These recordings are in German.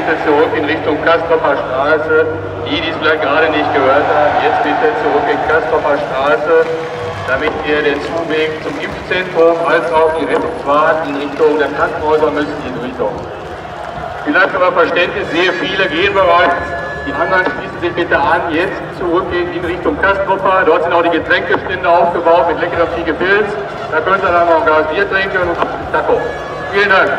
bitte zurück in Richtung Castroper Straße. Die, die es vielleicht gerade nicht gehört haben, jetzt bitte zurück in Castroper Straße, damit ihr den Zuweg zum Impfzentrum als auch die Rettungsfahrt in Richtung der Krankenhäuser müsst ihr durchsuchen. Vielleicht aber Verständnis, sehr viele gehen bereits. Die anderen schließen sich bitte an, jetzt zurückgehen in Richtung Castroper. Dort sind auch die Getränkestände aufgebaut mit leckerem Fiegepilz. Da könnt ihr dann auch ein Glas Bier trinken und ab ins Taco. Vielen Dank.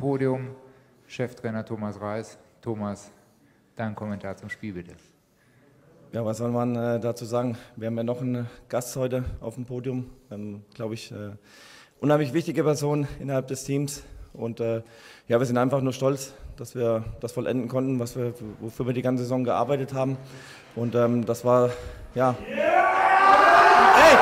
Podium, Cheftrainer Thomas Reis. Thomas, dein Kommentar zum Spiel bitte. Ja, was soll man dazu sagen? Wir haben ja noch einen Gast heute auf dem Podium. Glaube ich, unheimlich wichtige Person innerhalb des Teams. Und ja, wir sind einfach nur stolz, dass wir das vollenden konnten, was wir, wofür wir die ganze Saison gearbeitet haben. Und das war, ja... Yeah! Hey!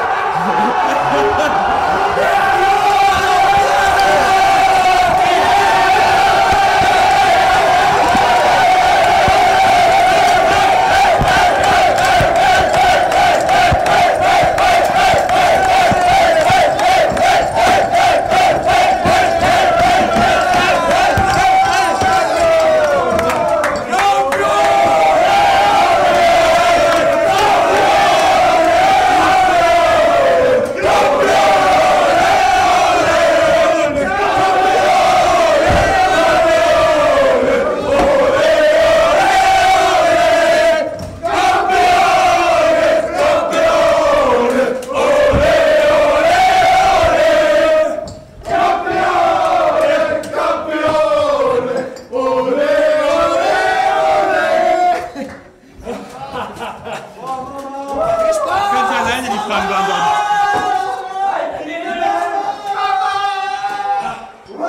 Come on.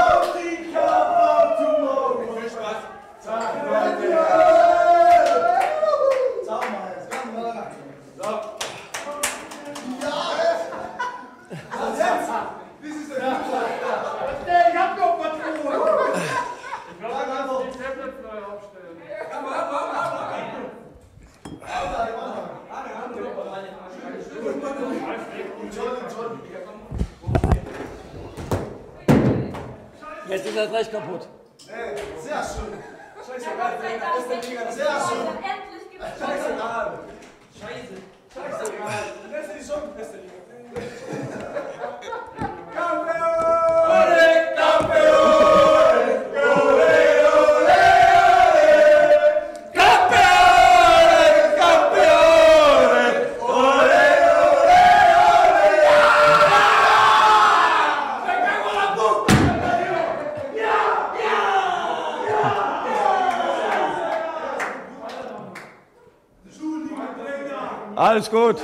So. Ja! Was jetzt? Wie ist es denn? Ich hab noch was zu tun! Ich glaube, ich muss die Tablets neu aufstellen. Jetzt ist das gleich kaputt. Sehr schön. Scheiße, Scheißegal. Scheißegal. Das ist schon beste Liga. Campeone! Campeone! Campeone! Alles gut.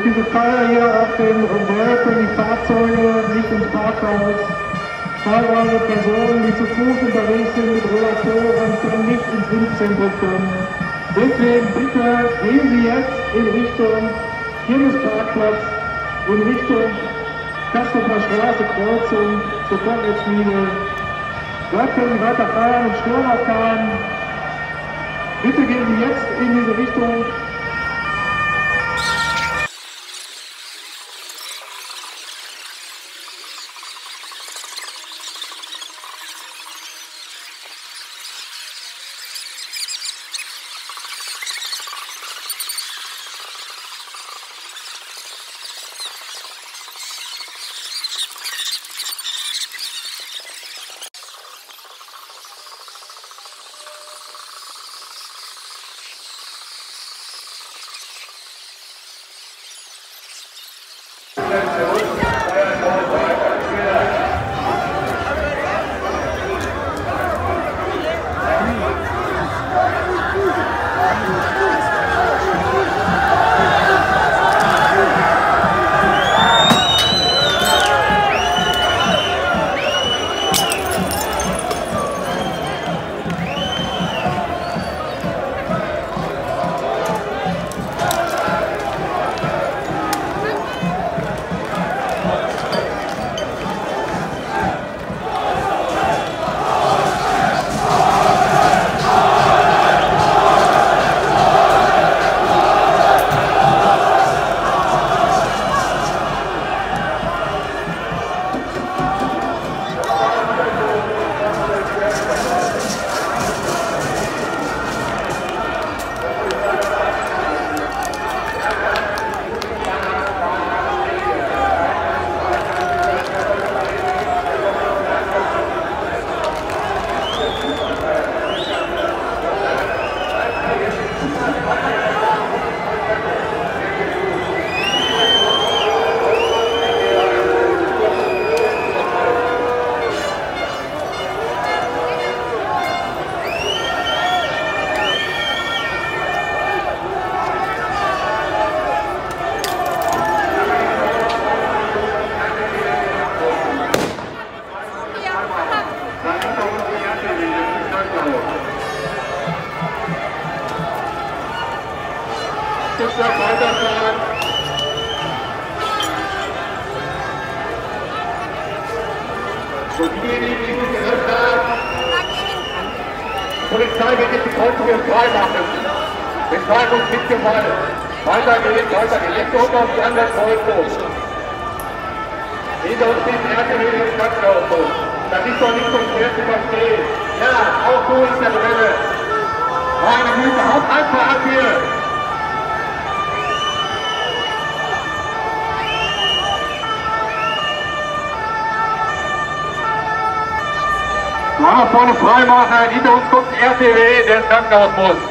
Durch diese Pfeiler hier auf dem Rundell können die Fahrzeuge nicht ins Parkhaus. Zahlreiche Personen, die zu Fuß unterwegs sind mit Rollatoren, können nicht ins Impfzentrum kommen. Deswegen bitte gehen Sie jetzt in Richtung Jimmisparkplatz, in Richtung Castroper Straße Kreuzung zur Bockweltschmiede. Dort können Sie weiter fahren und Stürmer fahren. Bitte gehen Sie jetzt in diese Richtung. Und diejenigen, die sich geirrt haben, die Polizei wird jetzt die Kreuzung hier frei machen. Beschreibung mit Gewalt. Weiter geht. Jetzt kommt auf die andere Kreuzung. Hinter uns steht die RTW des Stadtautos. Das ist doch nicht so schwer zu verstehen. Ja, auch so ist der Brille. Meine Güte, haut einfach ab hier. Vorne frei machen, hinter uns kommt die RTW, der Krankenhaus muss.